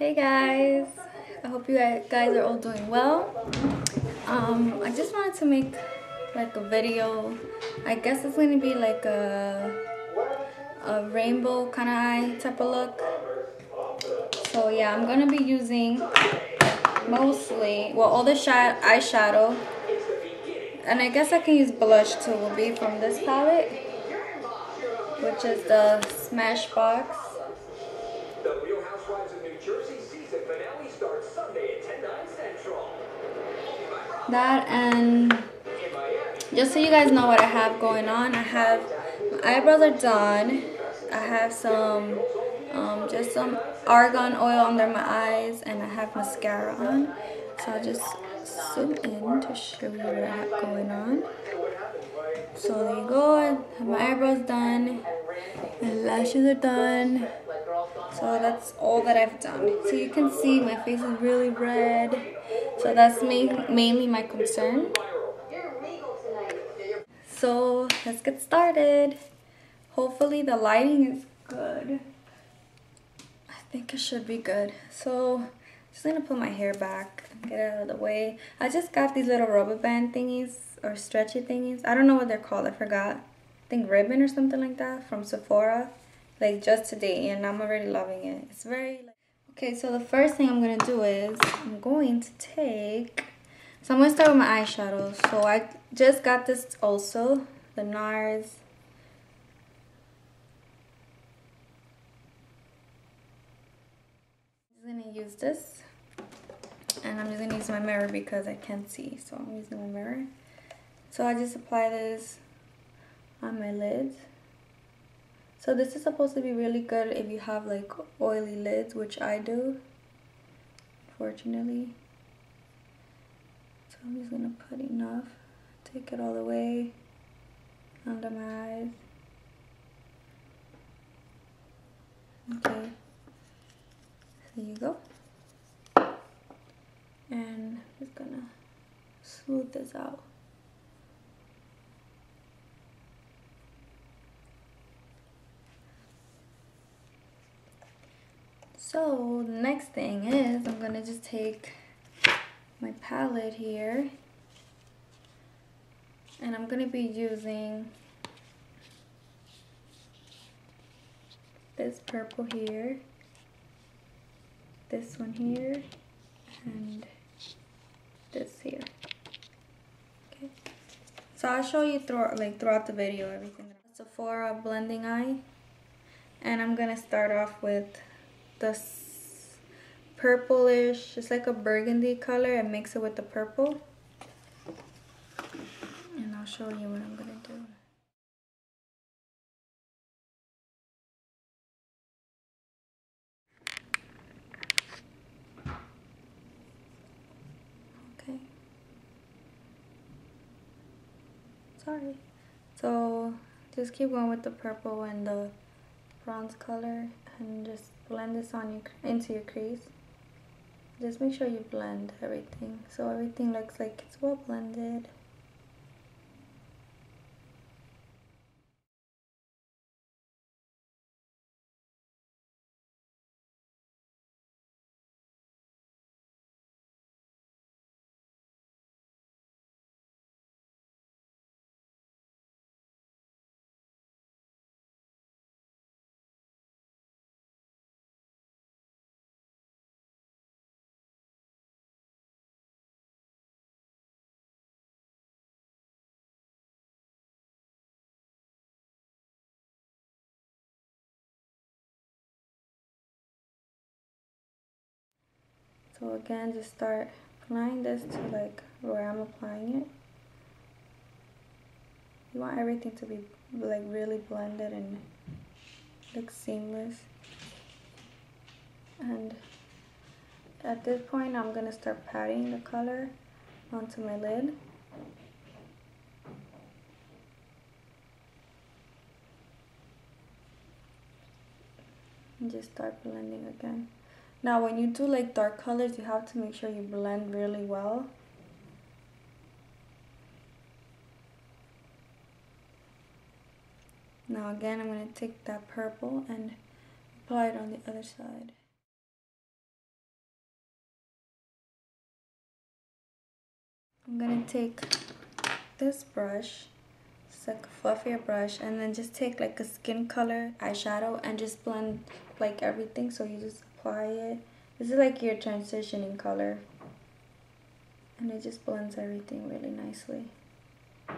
Hey guys, I hope you guys are all doing well. I just wanted to make like a video. I guess it's going to be like a rainbow kind of eye type of look. So yeah, I'm going to be using mostly, well, all the eyeshadow, and I guess I can use blush too, will be from this palette, which is the Smashbox. The Real Housewives of New Jersey season finale starts Sunday at 10/9 Central. That, and just so you guys know what I have going on, I have my eyebrows are done. I have some just some argan oil under my eyes, and I have mascara on. So I'll just zoom in to show you what I have going on. So there you go, I have my eyebrows done, my lashes are done. So that's all that I've done. So you can see my face is really red. So that's mainly my concern. So let's get started. Hopefully the lighting is good. I think it should be good. So just gonna put my hair back, get it out of the way. I just got these little rubber band thingies or stretchy thingies. I don't know what they're called, I forgot. I think ribbon or something like that from Sephora, like just today, and I'm already loving it. It's very like... Okay, so the first thing I'm gonna do is I'm gonna start with my eyeshadow. So I just got this also, the NARS. I'm gonna use this, and I'm just gonna use my mirror because I can't see, so I'm using my mirror. So I just apply this on my lids. So this is supposed to be really good if you have like oily lids, which I do, fortunately. So I'm just gonna put enough, take it all the way under my eyes. Okay. There you go, and I'm just gonna smooth this out. So the next thing is I'm gonna just take my palette here, and I'm gonna be using this purple here, this one here, and this here. Okay, so I'll show you throughout the video everything. Sephora blending eye, and I'm gonna start off with this purplish, it's like a burgundy color, and mix it with the purple, and I'll show you what I'm gonna do. Sorry. So just keep going with the purple and the bronze color, and just blend this on into your crease. Just make sure you blend everything, so everything looks like it's well blended. So again, just start applying this to like where I'm applying it. You want everything to be like really blended and look seamless. And at this point, I'm gonna start patting the color onto my lid. And just start blending again. Now when you do like dark colors, you have to make sure you blend really well. Now again, I'm going to take that purple and apply it on the other side. I'm gonna take this brush, it's like a fluffier brush, and then just take like a skin color eyeshadow and just blend like everything. So you just apply it. This is like your transitioning color, and it just blends everything really nicely. There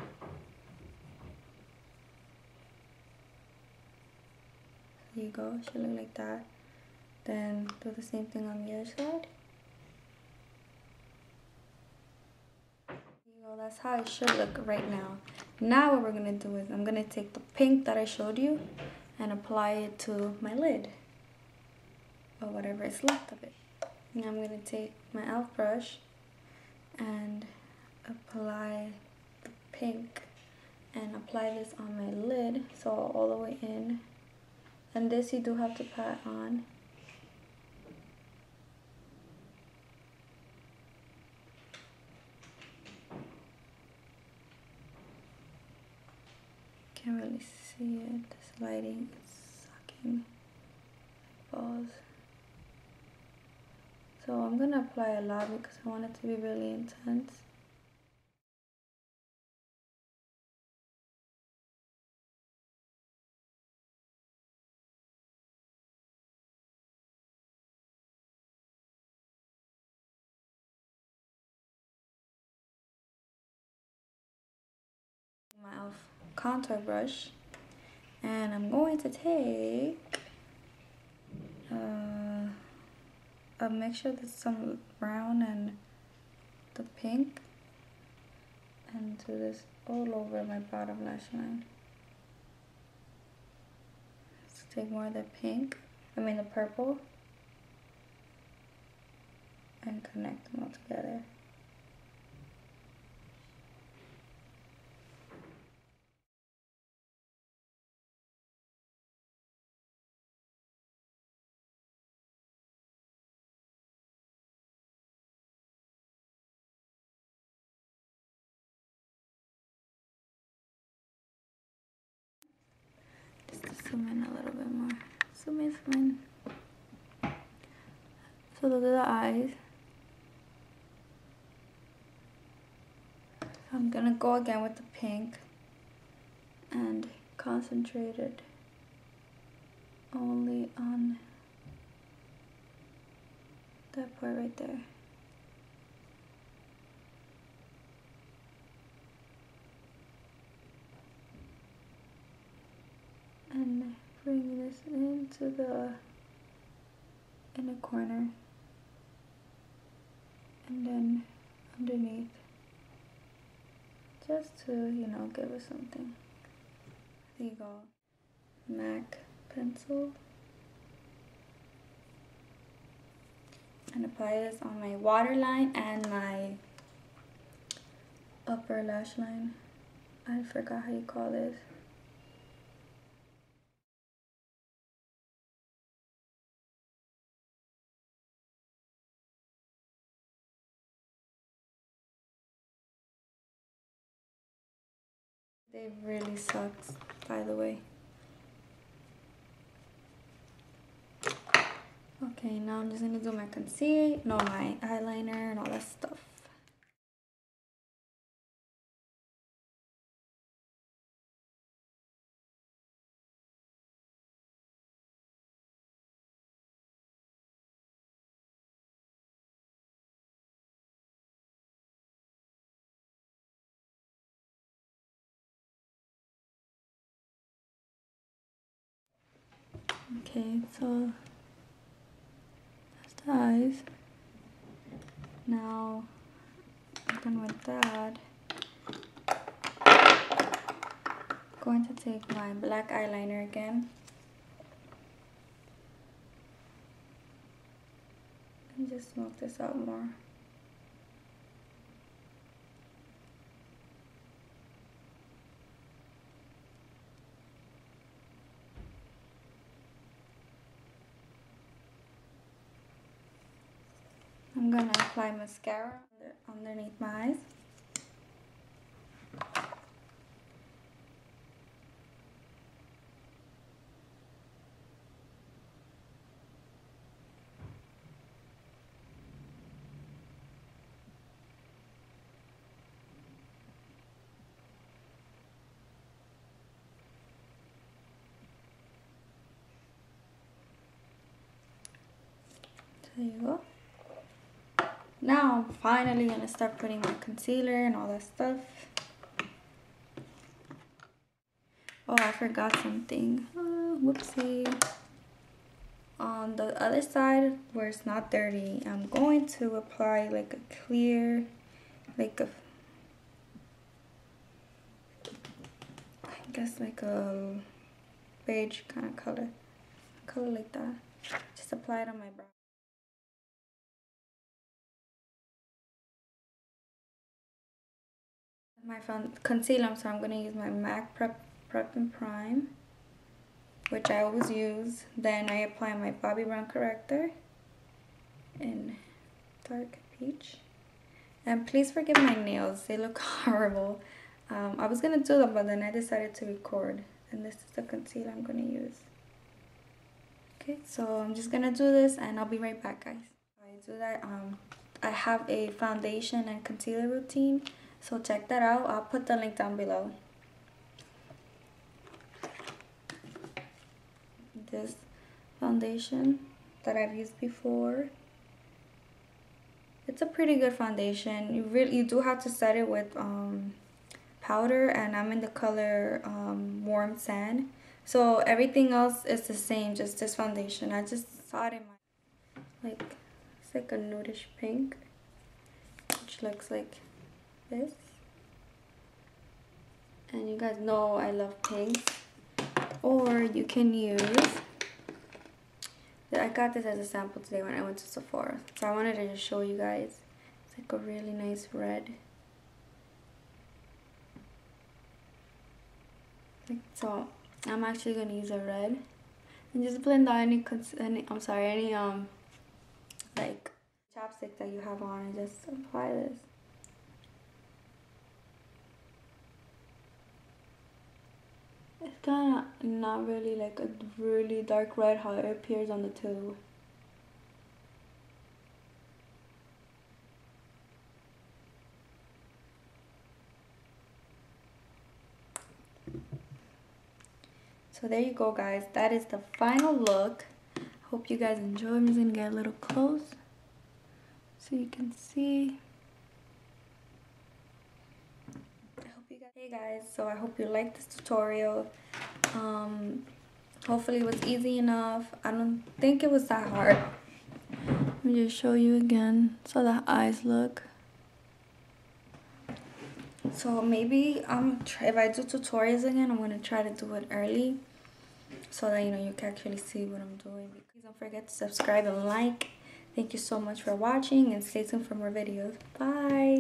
you go, it should look like that. Then do the same thing on the other side. There you go, that's how it should look right now. Now what we're gonna do is I'm gonna take the pink that I showed you and apply it to my lid, or whatever is left of it. Now I'm gonna take my elf brush and apply the pink and apply this on my lid, so all the way in. And this you do have to pat on. Can't really see it, this lighting is sucking my balls. So I'm gonna apply a lot because I want it to be really intense. My elf contour brush, and I'm going to take a mixture that's some brown and the pink, and do this all over my bottom lash line. Let's take more of the pink, the purple, and connect them all together. Zoom in a little bit more. Zoom in. So those are the eyes. I'm gonna go again with the pink and concentrate it only on that part right there. And bring this into the inner corner and then underneath, just to, you know, give it something. There you go. MAC pencil, and apply this on my waterline and my upper lash line. I forgot how you call this. It really sucks, by the way. Okay, now I'm just gonna do my concealer, my eyeliner and all that stuff. Okay, so that's the eyes. Now, done with that, I'm going to take my black eyeliner again and just smoke this out more. I'm gonna apply mascara underneath my eyes. There you go. Now I'm finally gonna start putting my concealer and all that stuff. Oh, I forgot something. Whoopsie. On the other side where it's not dirty, I'm going to apply like a clear, like a, I guess like a beige kind of color like that. Just apply it on my brow. My concealer, so I'm going to use my MAC Prep and Prime, which I always use. Then I apply my Bobbi Brown corrector in dark peach. And please forgive my nails, they look horrible. I was going to do them, but then I decided to record. And this is the concealer I'm going to use. Okay, so I'm just going to do this and I'll be right back, guys. I do that. I have a foundation and concealer routine, so check that out. I'll put the link down below. This foundation that I've used before, it's a pretty good foundation. You do have to set it with powder, and I'm in the color warm sand, so everything else is the same, just this foundation. I just saw it in my, like, it's like a nudish pink, which looks like this, and you guys know I love pinks. Or you can use, I got this as a sample today when I went to Sephora, so I wanted to just show you guys. It's like a really nice red. So I'm actually gonna use a red and just blend out any like chapstick that you have on, and just apply this. It's kind of not really like a really dark red how it appears on the tube. So there you go, guys. That is the final look. Hope you guys enjoy. I'm just gonna get a little close so you can see. Hey guys, so I hope you liked this tutorial. Hopefully it was easy enough. I don't think it was that hard. Let me just show you again so the eyes look. So maybe if I do tutorials again, I'm gonna try to do it early so that you know you can actually see what I'm doing. Please don't forget to subscribe and like. Thank you so much for watching, and stay tuned for more videos. Bye.